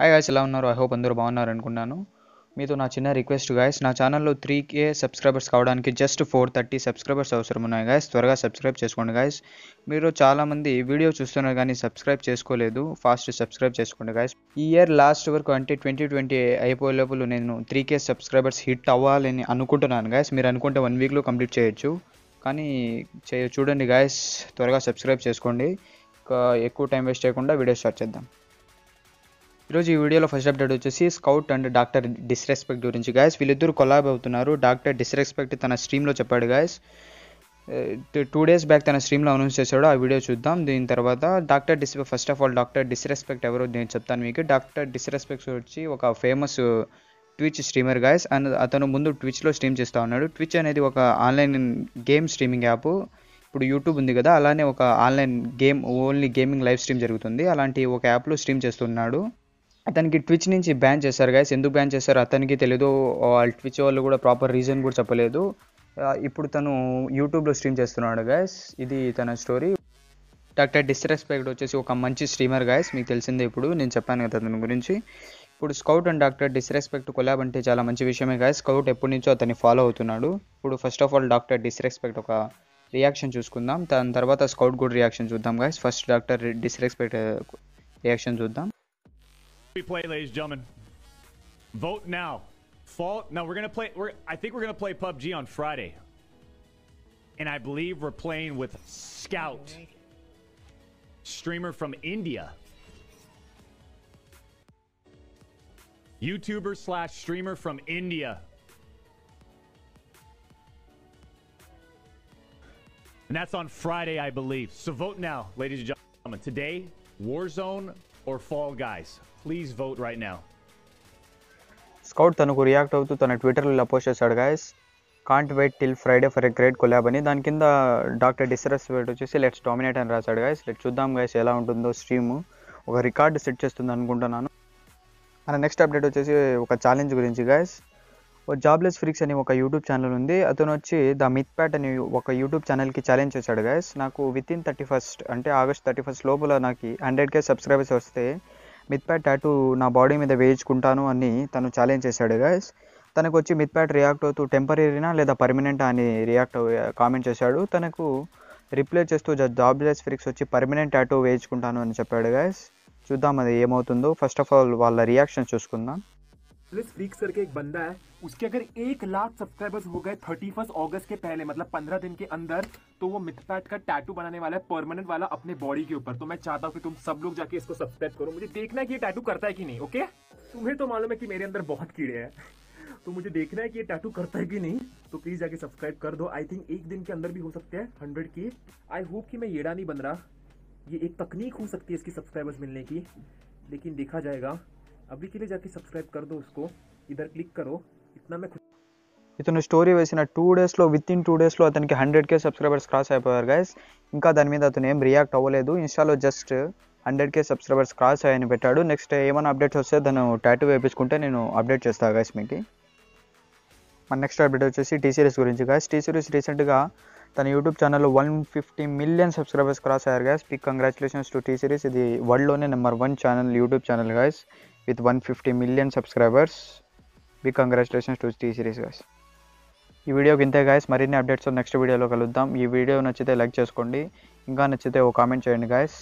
Hi guys, ఎలా ఉన్నారు? I hope అందరూ బాగున్నారు అనుకున్నాను. మీతో నా చిన్న రిక్వెస్ట్ గైస్, నా ఛానల్లో 3K సబ్స్క్రైబర్స్ కావడానికి జస్ట్ 430 సబ్స్క్రైబర్స్ అవసరం ఉన్నాయి గైస్. త్వరగా సబ్స్క్రైబ్ చేసుకోండి గైస్. మీరు చాలామంది వీడియో చూస్తున్నారు కానీ సబ్స్క్రైబ్ చేసుకోలేదు, ఫాస్ట్ సబ్స్క్రైబ్ చేసుకోండి గైస్. ఈ ఇయర్ లాస్ట్ వరకు అంటే 2020 అయిపోయేలోపు నేను 3K సబ్స్క్రైబర్స్ హిట్ అవ్వాలని అనుకుంటున్నాను గైస్. మీరు అనుకుంటే 1 వీక్లో కంప్లీట్ చేయొచ్చు, కానీ చూడండి గైస్, త్వరగా సబ్స్క్రైబ్ చేసుకోండి. ఎక్కువ టైం వేస్ట్ చేయకుండా వీడియో స్టార్ట్ చేద్దాం. ఈరోజు ఈ వీడియోలో ఫస్ట్ అప్డేట్ వచ్చేసి స్కౌట్ అండ్ డాక్టర్ డిస్రెస్పెక్ట్ గురించి గైస్. వీళ్ళిద్దరు కొలాబ్ అవుతున్నారు. డాక్టర్ డిస్రెస్పెక్ట్ తన స్ట్రీమ్లో చెప్పాడు గైస్, 2 డేస్ బ్యాక్ తన స్ట్రీమ్లో అనౌన్స్ చేశాడు. ఆ వీడియో చూద్దాం. దీని తర్వాత first of all Doctor Disrespect ఎవరో నేను చెప్తాను మీకు. డాక్టర్ డిస్రెస్పెక్ట్ వచ్చి ఒక famous Twitch streamer guys. And అతను ముందు ట్విచ్లో స్ట్రీమ్ చేస్తూ ఉన్నాడు. ట్విచ్ అనేది ఒక ఆన్లైన్ గేమ్ స్ట్రీమింగ్ యాప్. ఇప్పుడు యూట్యూబ్ ఉంది కదా, అలానే ఒక online game, only gaming live stream జరుగుతుంది. అలాంటి ఒక యాప్లో స్ట్రీమ్ చేస్తున్నాడు. అతనికి ట్విచ్ నుంచి బ్యాన్ చేశారు గైస్. ఎందుకు బ్యాన్ చేశారు అతనికి తెలీదు. ట్విచ్ వాళ్ళు కూడా ప్రాపర్ రీజన్ కూడా చెప్పలేదు. ఇప్పుడు తను యూట్యూబ్లో స్ట్రీమ్ చేస్తున్నాడు గైస్. ఇది తన స్టోరీ. డాక్టర్ డిస్రెస్పెక్ట్ వచ్చేసి ఒక మంచి స్ట్రీమర్ గైస్, మీకు తెలిసిందే. ఇప్పుడు నేను చెప్పాను కదా అతని గురించి. ఇప్పుడు Scout and Doctor Disrespect collab అంటే చాలా మంచి విషయమే గైస్. స్కౌట్ ఎప్పటి నుంచో అతన్ని ఫాలో అవుతున్నాడు. ఇప్పుడు first of all Doctor Disrespect ఒక రియాక్షన్ చూసుకుందాం, దాని తర్వాత స్కౌట్ కూడా రియాక్షన్ చూద్దాం guys. First Doctor Disrespect reaction చూద్దాం. Play, ladies and gentlemen, vote now. Fall. No, we're gonna play. I think we're gonna play PUBG on Friday, and I believe we're playing with Scout, streamer from India, YouTuber slash streamer from India, and that's on Friday, I believe. So vote now, ladies and gentlemen. Today, Warzone or Fall Guys. Please vote right now. Scout తనకు react అవుతూ తన ట్విట్టర్లో ఇలా post చేశాడు guys, can't wait till Friday for a great collab అని. దాని కింద Doctor Disrespect వచ్చేసి లెట్స్ డామినేట్ అని రాశాడు గైస్. లెట్ చూద్దాం గైస్ ఎలా ఉంటుందో స్ట్రీమ్. ఒక రికార్డు సెట్ చేస్తుంది అనుకుంటున్నాను. మన నెక్స్ట్ అప్డేట్ వచ్చేసి ఒక ఛాలెంజ్ గురించి గైస్. జాబ్లెస్ ఫ్రీక్స్ అని ఒక యూట్యూబ్ ఛానల్ ఉంది. అతను వచ్చి ద మిత్ ప్యాట్ అని ఒక యూట్యూబ్ ఛానల్కి ఛాలెంజ్ చేశాడు గైస్. నాకు వితిన్ 31st అంటే ఆగస్ట్ 31st లోపల నాకు 100K సబ్స్క్రైబర్స్ వస్తే మిత్ ప్యాట్ టాటూ నా బాడీ మీద వేయించుకుంటాను అని తను ఛాలెంజ్ చేశాడు గైస్. తనకు వచ్చి మిత్ ప్యాట్ రియాక్ట్ అవుతూ టెంపరీనా లేదా పర్మనెంట్ అని కామెంట్ చేశాడు. తనకు రిప్లై చేస్తూ జాబ్లెస్ ఫ్రీక్స్ వచ్చి పర్మనెంట్ టాటూ వేయించుకుంటాను అని చెప్పాడు గైస్. చూద్దాం అది ఏమవుతుందో. ఫస్ట్ ఆఫ్ ఆల్ వాళ్ళ రియాక్షన్ చూసుకుందాం. जाबलेस फ्रीक्स करके एक बंदा है, उसके अगर 1 लाख सब्सक्राइबर्स हो गए 31 अगस्त के पहले, मतलब 15 दिन के अंदर, तो वो मिथपैट का टैटू बनाने वाला है, परमानेंट वाला, अपने बॉडी के ऊपर. तो मैं चाहता हूँ कि तुम सब लोग जाके इसको सब्सक्राइब करो. मुझे देखना है कि ये टैटू करता है कि नहीं. ओके, तुम्हें तो मालूम है कि मेरे अंदर बहुत कीड़े हैं, तो मुझे देखना है कि ये टैटू करता है कि नहीं. तो प्लीज जाके सब्सक्राइब कर दो. आई थिंक 1 दिन के अंदर भी हो सकते हैं 100K. आई होप कि मैं येड़ा नहीं बन रहा. ये एक तकनीक हो सकती है इसकी सब्सक्राइबर्स मिलने की, लेकिन देखा जाएगा. అవి కిలే జాకి సబ్స్క్రైబ్ కర్ దో ఉస్కో, ఇదర్ క్లిక్ కరో. ఇట్నా మే ఇతను స్టోరీ వేసిన 2 డేస్ లో, వితిన్ 2 డేస్ లో అతనికి 100K సబ్స్క్రైబర్స్ క్రాస్ అయిపోయారు గైస్. ఇంకా దాని మీద అతను ఏం రియాక్ట్ అవ్వలేదు. ఇన్స్టాలో జస్ట్ 100K సబ్స్క్రైబర్స్ క్రాస్ అయ్యని పెట్టాడు. నెక్స్ట్ ఏమైనా అప్డేట్స్ వస్తే తను టాటూ వేయించుకుంటే నేను అప్డేట్ చేస్తా గైస్ మీకు. మన నెక్స్ట్ అప్డేట్ వచ్చేసి టీ సిరీస్ గురించి గైస్. టీ సిరీస్ రీసెంట్గా తన యూట్యూబ్ ఛానల్లో 150 మిలియన్ సబ్స్క్రైబర్స్ క్రాస్ అయ్యారు guys. Big congratulations to T Series. ఇది వరల్డ్లోనే number 1 channel, YouTube channel guys, with 150 million subscribers. Big congratulations to T Series guys. ఈ వీడియోకి ఇంతే గైస్. మరిన్ని అప్డేట్స్ నెక్స్ట్ వీడియోలో కలుద్దాం. ఈ వీడియో నచ్చితే లైక్ చేసుకోండి, ఇంకా నచ్చితే ఒక కామెంట్ చేయండి గైస్.